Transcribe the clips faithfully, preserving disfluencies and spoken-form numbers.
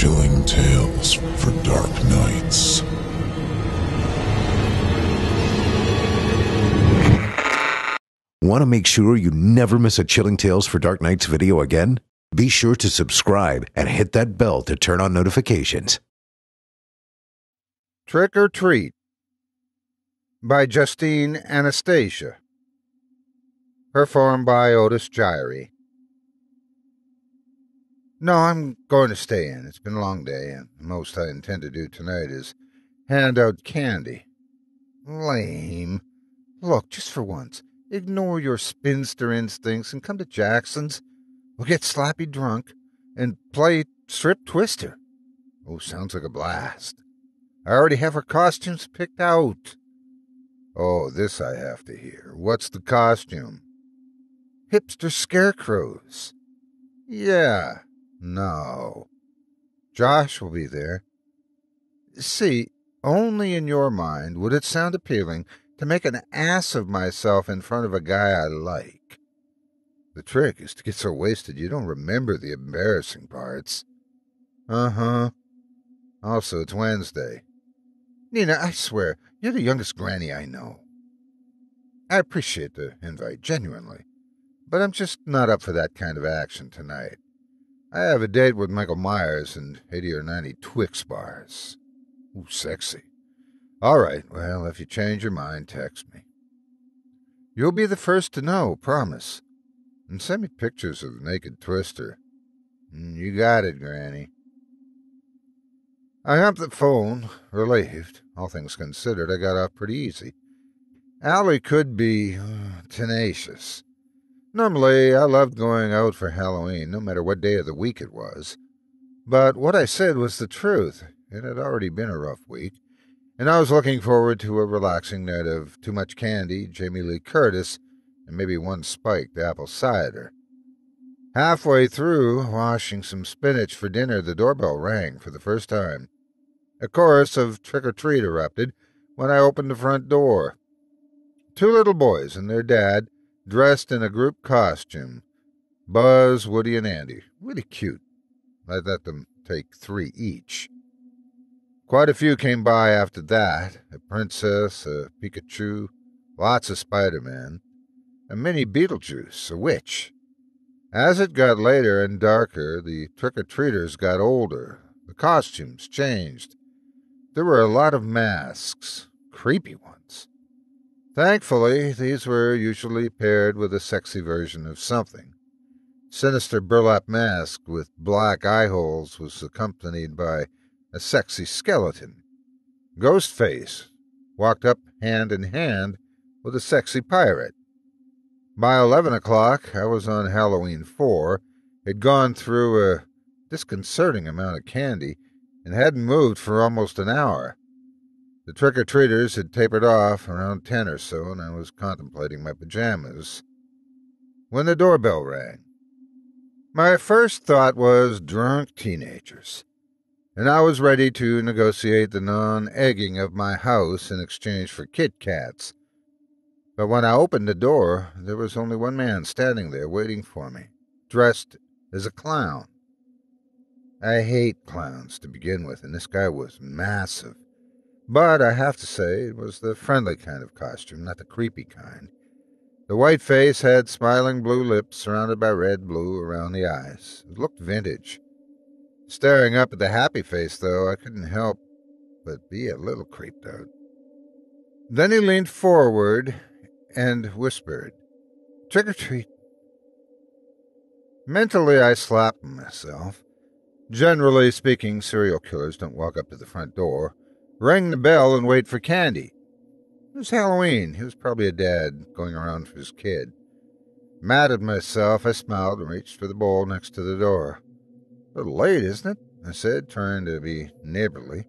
Chilling Tales for Dark Nights. Want to make sure you never miss a Chilling Tales for Dark Nights video again? Be sure to subscribe and hit that bell to turn on notifications. Trick or Treat by Justine Anastasia. Performed by Otis Jirey. No, I'm going to stay in. It's been a long day, and the most I intend to do tonight is hand out candy. Lame. Look, just for once, ignore your spinster instincts and come to Jackson's. We'll get sloppy drunk and play strip twister. Oh, sounds like a blast. I already have our costumes picked out. Oh, this I have to hear. What's the costume? Hipster scarecrows. Yeah. No. Josh will be there. See, only in your mind would it sound appealing to make an ass of myself in front of a guy I like. The trick is to get so wasted you don't remember the embarrassing parts. Uh-huh. Also, it's Wednesday. Nina, I swear, you're the youngest granny I know. I appreciate the invite, genuinely, but I'm just not up for that kind of action tonight. I have a date with Michael Myers and eighty or ninety Twix bars. Ooh, sexy. All right, well, if you change your mind, text me. You'll be the first to know, promise. And send me pictures of the naked twister. You got it, Granny. I hung up the phone, relieved. All things considered, I got off pretty easy. Allie could be uh, tenacious. Normally, I loved going out for Halloween, no matter what day of the week it was. But what I said was the truth. It had already been a rough week, and I was looking forward to a relaxing night of too much candy, Jamie Lee Curtis, and maybe one spiked apple cider. Halfway through washing some spinach for dinner, the doorbell rang for the first time. A chorus of trick-or-treat erupted when I opened the front door. Two little boys and their dad, dressed in a group costume. Buzz, Woody, and Andy. Really cute. I let them take three each. Quite a few came by after that. A princess, a Pikachu, lots of Spider-Man, a mini Beetlejuice, a witch. As it got later and darker, the trick-or-treaters got older. The costumes changed. There were a lot of masks, creepy ones. Thankfully, these were usually paired with a sexy version of something. Sinister burlap mask with black eye holes was accompanied by a sexy skeleton. Ghostface walked up hand in hand with a sexy pirate. By eleven o'clock, I was on Halloween four, had gone through a disconcerting amount of candy, and hadn't moved for almost an hour. The trick-or-treaters had tapered off around ten or so, and I was contemplating my pajamas when the doorbell rang. My first thought was drunk teenagers, and I was ready to negotiate the non-egging of my house in exchange for Kit Kats. But when I opened the door, there was only one man standing there waiting for me, dressed as a clown. I hate clowns to begin with, and this guy was massive. But I have to say it was the friendly kind of costume, not the creepy kind. The white face had smiling blue lips surrounded by red blue around the eyes. It looked vintage. Staring up at the happy face, though, I couldn't help but be a little creeped out. Then he leaned forward and whispered, "Trick or treat." Mentally, I slapped myself. Generally speaking, serial killers don't walk up to the front door, ring the bell, and wait for candy. It was Halloween. He was probably a dad going around for his kid. Mad at myself, I smiled and reached for the bowl next to the door. "A little late, isn't it?" I said, trying to be neighborly.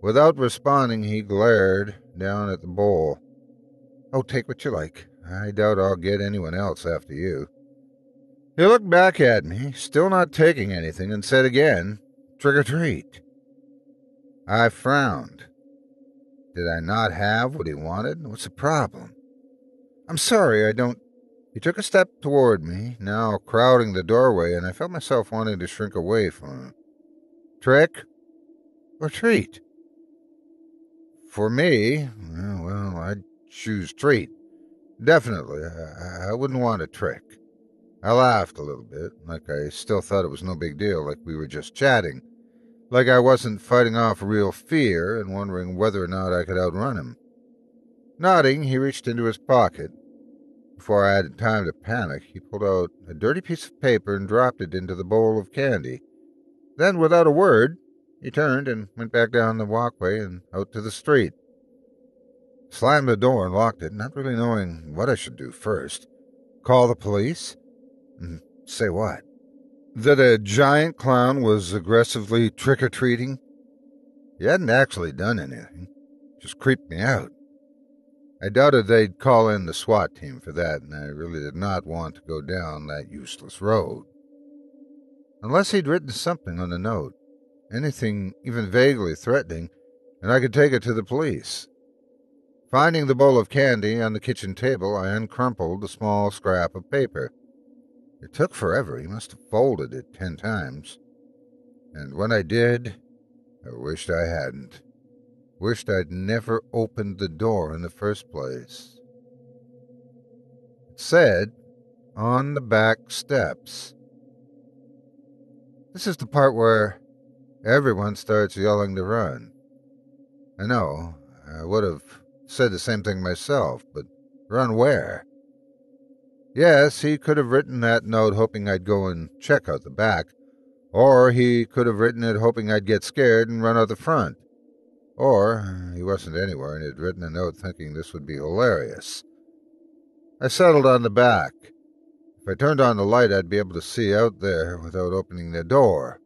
Without responding, he glared down at the bowl. "Oh, take what you like. I doubt I'll get anyone else after you." He looked back at me, still not taking anything, and said again, "Trick or treat." I frowned. Did I not have what he wanted? What's the problem? "I'm sorry, I don't—" He took a step toward me, now crowding the doorway, and I felt myself wanting to shrink away from him. Trick or treat? For me, well, I'd choose treat. Definitely, I, I wouldn't want a trick. I laughed a little bit, like I still thought it was no big deal, like we were just chatting. Like I wasn't fighting off real fear and wondering whether or not I could outrun him. Nodding, he reached into his pocket. Before I had time to panic, he pulled out a dirty piece of paper and dropped it into the bowl of candy. Then, without a word, he turned and went back down the walkway and out to the street. Slammed the door and locked it, not really knowing what I should do first. Call the police? And say what? That a giant clown was aggressively trick-or-treating? He hadn't actually done anything. Just creeped me out. I doubted they'd call in the SWAT team for that, and I really did not want to go down that useless road. Unless he'd written something on the note, anything even vaguely threatening, and I could take it to the police. Finding the bowl of candy on the kitchen table, I uncrumpled a small scrap of paper. It took forever. He must have folded it ten times. And when I did, I wished I hadn't. Wished I'd never opened the door in the first place. It said, on the back steps. This is the part where everyone starts yelling to run. I know, I would have said the same thing myself, but run where? Yes, he could have written that note hoping I'd go and check out the back, or he could have written it hoping I'd get scared and run out the front. Or he wasn't anywhere and had written a note thinking this would be hilarious. I settled on the back. If I turned on the light, I'd be able to see out there without opening the door.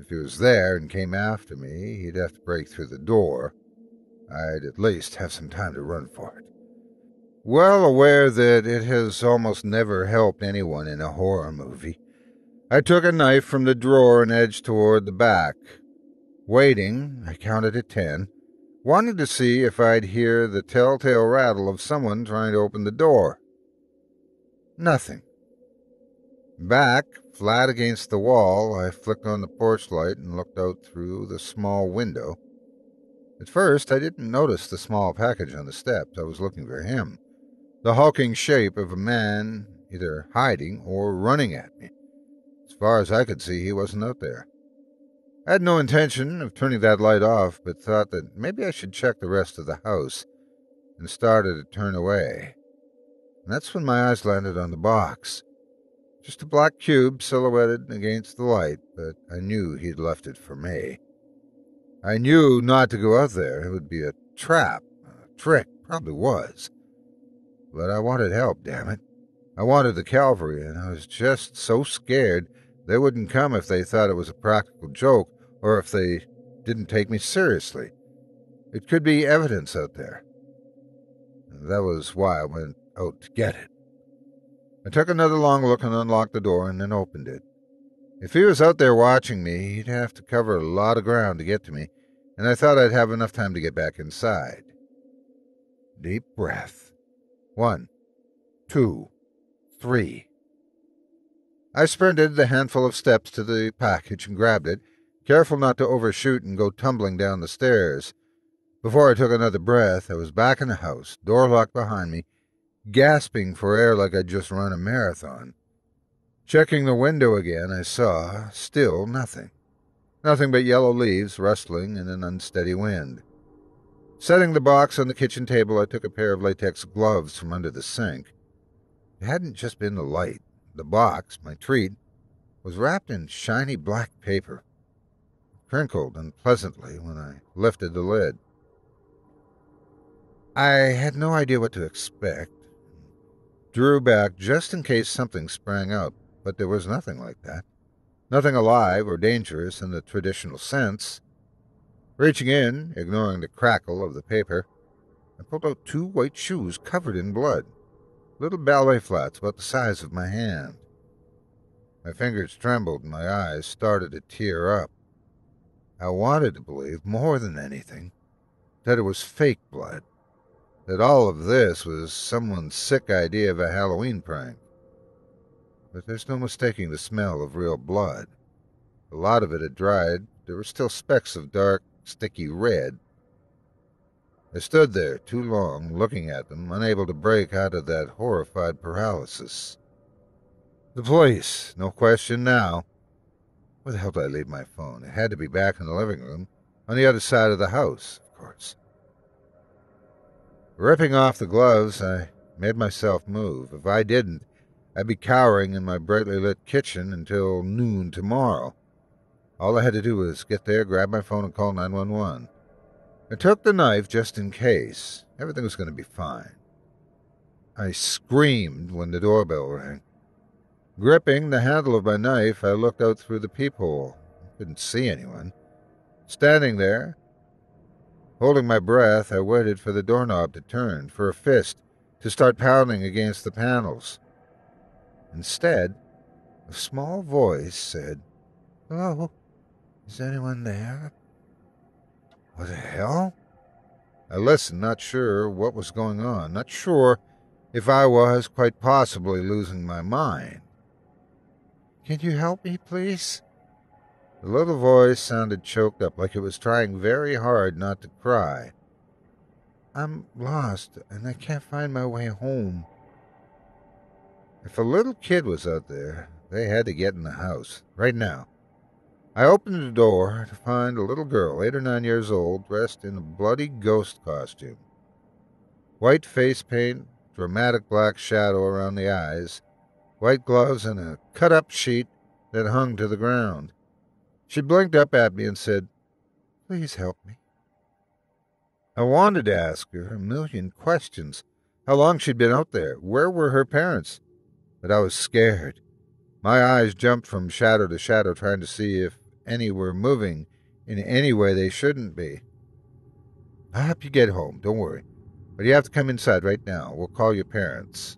If he was there and came after me, he'd have to break through the door. I'd at least have some time to run for it. Well aware that it has almost never helped anyone in a horror movie, I took a knife from the drawer and edged toward the back. Waiting, I counted to ten, wanting to see if I'd hear the telltale rattle of someone trying to open the door. Nothing. Back, flat against the wall, I flicked on the porch light and looked out through the small window. At first, I didn't notice the small package on the steps. I was looking for him. The hulking shape of a man either hiding or running at me. As far as I could see, he wasn't out there. I had no intention of turning that light off, but thought that maybe I should check the rest of the house, and started to turn away. And that's when my eyes landed on the box. Just a black cube silhouetted against the light, but I knew he'd left it for me. I knew not to go out there. It would be a trap, a trick, probably was. But I wanted help, damn it. I wanted the cavalry, and I was just so scared. They wouldn't come if they thought it was a practical joke, or if they didn't take me seriously. It could be evidence out there. And that was why I went out to get it. I took another long look and unlocked the door and then opened it. If he was out there watching me, he'd have to cover a lot of ground to get to me, and I thought I'd have enough time to get back inside. Deep breath. One, two, three. I sprinted the handful of steps to the package and grabbed it, careful not to overshoot and go tumbling down the stairs. Before I took another breath, I was back in the house, door locked behind me, gasping for air like I'd just run a marathon. Checking the window again, I saw still nothing. Nothing but yellow leaves rustling in an unsteady wind. Setting the box on the kitchen table, I took a pair of latex gloves from under the sink. It hadn't just been the light. The box, my treat, was wrapped in shiny black paper. It crinkled unpleasantly when I lifted the lid. I had no idea what to expect. Drew back just in case something sprang up, but there was nothing like that. Nothing alive or dangerous in the traditional sense. Reaching in, ignoring the crackle of the paper, I pulled out two white shoes covered in blood. Little ballet flats about the size of my hand. My fingers trembled and my eyes started to tear up. I wanted to believe, more than anything, that it was fake blood, that all of this was someone's sick idea of a Halloween prank. But there's no mistaking the smell of real blood. A lot of it had dried. There were still specks of dark, sticky red. I stood there too long, looking at them, unable to break out of that horrified paralysis. The police, no question now. Where the hell did I leave my phone? It had to be back in the living room, on the other side of the house, of course. Ripping off the gloves, I made myself move. If I didn't, I'd be cowering in my brightly lit kitchen until noon tomorrow. All I had to do was get there, grab my phone, and call nine one one. I took the knife just in case. Everything was going to be fine. I screamed when the doorbell rang. Gripping the handle of my knife, I looked out through the peephole. I couldn't see anyone. Standing there, holding my breath, I waited for the doorknob to turn, for a fist to start pounding against the panels. Instead, a small voice said, "Hello? Is anyone there?" What the hell? I listened, not sure what was going on, not sure if I was quite possibly losing my mind. "Can you help me, please?" The little voice sounded choked up, like it was trying very hard not to cry. "I'm lost, and I can't find my way home." If a little kid was out there, they had to get in the house, right now. I opened the door to find a little girl, eight or nine years old, dressed in a bloody ghost costume. White face paint, dramatic black shadow around the eyes, white gloves, and a cut-up sheet that hung to the ground. She blinked up at me and said, "Please help me." I wanted to ask her a million questions. How long she'd been out there? Where were her parents? But I was scared. My eyes jumped from shadow to shadow, trying to see if any were moving in any way they shouldn't be. "I hope you get home, don't worry. But you have to come inside right now. We'll call your parents."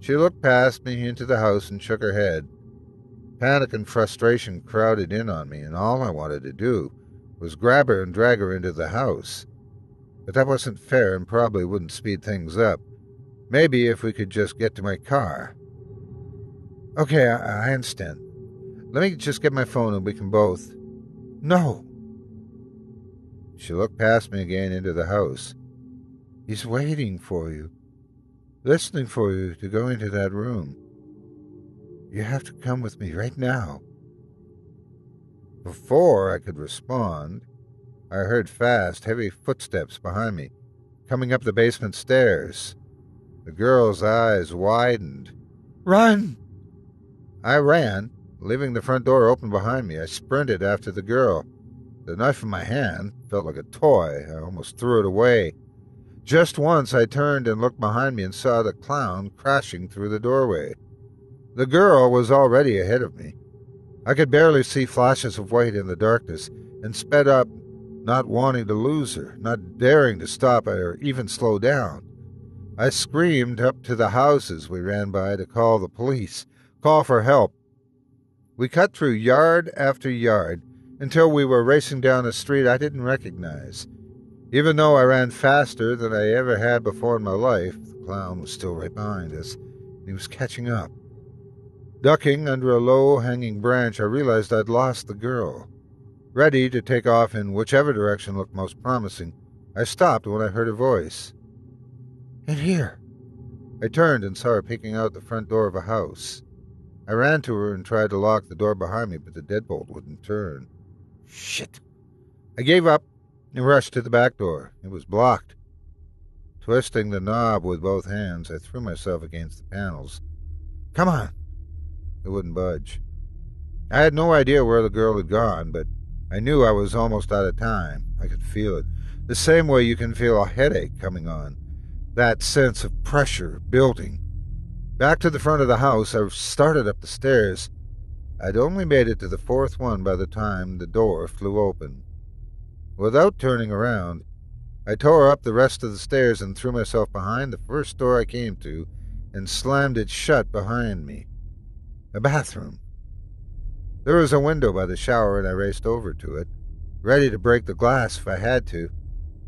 She looked past me into the house and shook her head. Panic and frustration crowded in on me, and all I wanted to do was grab her and drag her into the house. But that wasn't fair and probably wouldn't speed things up. Maybe if we could just get to my car. "Okay, I, I understand. Let me just get my phone and we can both..." "No." She looked past me again into the house. "He's waiting for you, listening for you to go into that room. You have to come with me right now." Before I could respond, I heard fast, heavy footsteps behind me, coming up the basement stairs. The girl's eyes widened. "Run!" I ran, leaving the front door open behind me. I sprinted after the girl. The knife in my hand felt like a toy. I almost threw it away. Just once I turned and looked behind me and saw the clown crashing through the doorway. The girl was already ahead of me. I could barely see flashes of white in the darkness and sped up, not wanting to lose her, not daring to stop or even slow down. I screamed up to the houses we ran by to call the police, call for help. We cut through yard after yard until we were racing down a street I didn't recognize. Even though I ran faster than I ever had before in my life, the clown was still right behind us, and he was catching up. Ducking under a low-hanging branch, I realized I'd lost the girl. Ready to take off in whichever direction looked most promising, I stopped when I heard a voice. "In here." I turned and saw her peeking out the front door of a house. I ran to her and tried to lock the door behind me, but the deadbolt wouldn't turn. Shit! I gave up and rushed to the back door. It was blocked. Twisting the knob with both hands, I threw myself against the panels. "Come on!" It wouldn't budge. I had no idea where the girl had gone, but I knew I was almost out of time. I could feel it, the same way you can feel a headache coming on. That sense of pressure building. Back to the front of the house, I started up the stairs. I'd only made it to the fourth one by the time the door flew open. Without turning around, I tore up the rest of the stairs and threw myself behind the first door I came to and slammed it shut behind me. A bathroom. There was a window by the shower and I raced over to it, ready to break the glass if I had to,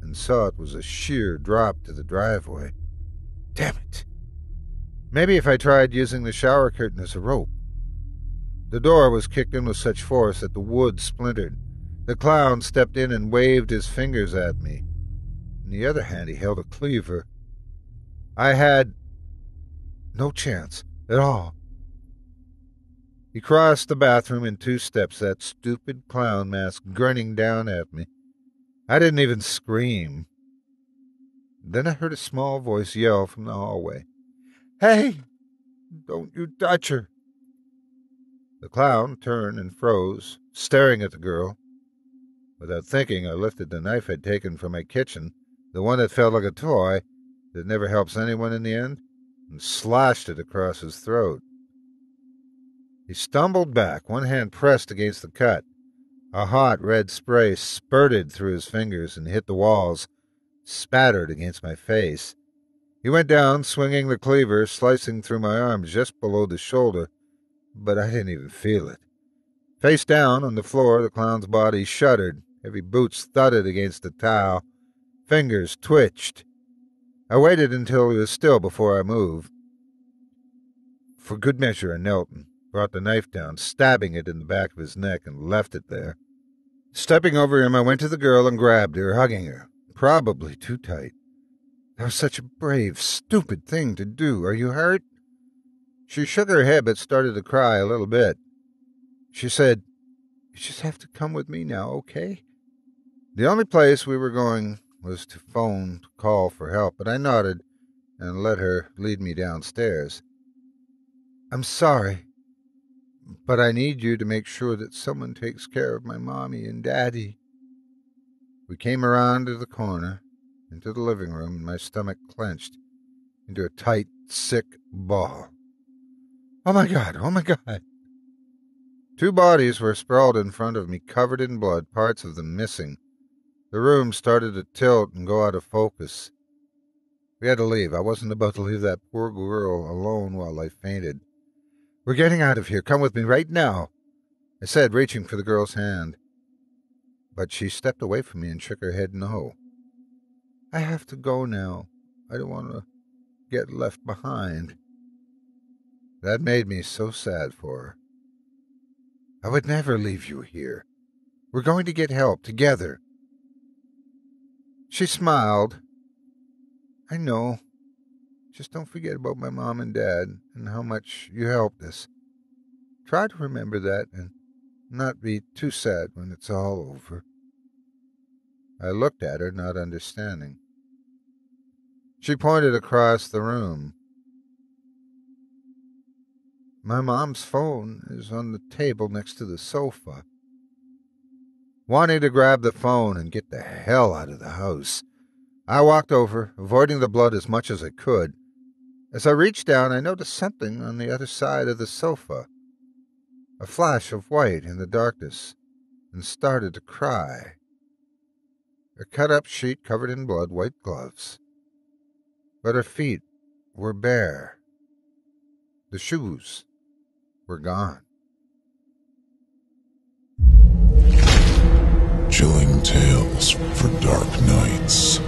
and saw it was a sheer drop to the driveway. Damn it! Maybe if I tried using the shower curtain as a rope. The door was kicked in with such force that the wood splintered. The clown stepped in and waved his fingers at me. In the other hand, he held a cleaver. I had no chance at all. He crossed the bathroom in two steps, that stupid clown mask grinning down at me. I didn't even scream. Then I heard a small voice yell from the hallway. "Hey! Don't you touch her!" The clown turned and froze, staring at the girl. Without thinking, I lifted the knife I'd taken from my kitchen, the one that felt like a toy, that never helps anyone in the end, and slashed it across his throat. He stumbled back, one hand pressed against the cut. A hot red spray spurted through his fingers and hit the walls, spattered against my face. He went down, swinging the cleaver, slicing through my arm just below the shoulder, but I didn't even feel it. Face down on the floor, the clown's body shuddered, heavy boots thudded against the tile, fingers twitched. I waited until he was still before I moved. For good measure, I knelt and brought the knife down, stabbing it in the back of his neck, and left it there. Stepping over him, I went to the girl and grabbed her, hugging her, probably too tight. That was such a brave, stupid thing to do. Are you hurt? She shook her head but started to cry a little bit. She said, "You just have to come with me now, okay?" The only place we were going was to phone to call for help, but I nodded and let her lead me downstairs. "I'm sorry, but I need you to make sure that someone takes care of my mommy and daddy." We came around to the corner, into the living room, and my stomach clenched into a tight, sick ball. Oh my God, oh my God. Two bodies were sprawled in front of me, covered in blood, parts of them missing. The room started to tilt and go out of focus. We had to leave. I wasn't about to leave that poor girl alone while I fainted. "We're getting out of here. Come with me right now," I said, reaching for the girl's hand. But she stepped away from me and shook her head no. "I have to go now. I don't want to get left behind." That made me so sad for her. "I would never leave you here. We're going to get help together." She smiled. "I know. Just don't forget about my mom and dad and how much you helped us. Try to remember that and not be too sad when it's all over." I looked at her, not understanding. She pointed across the room. "My mom's phone is on the table next to the sofa." Wanting to grab the phone and get the hell out of the house, I walked over, avoiding the blood as much as I could. As I reached down, I noticed something on the other side of the sofa, a flash of white in the darkness, and started to cry. A cut-up sheet covered in blood, white gloves. But her feet were bare. The shoes were gone. Chilling Tales for Dark Nights.